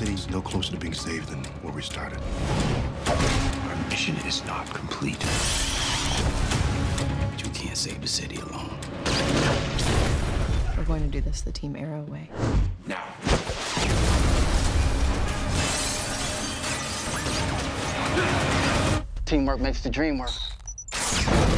city's no closer to being saved than where we started. Our mission is not complete. But you can't save the city alone. We're going to do this the Team Arrow way. Now. Teamwork makes the dream work.